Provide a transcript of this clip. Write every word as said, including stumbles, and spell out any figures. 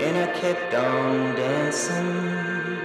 and I kept on dancing.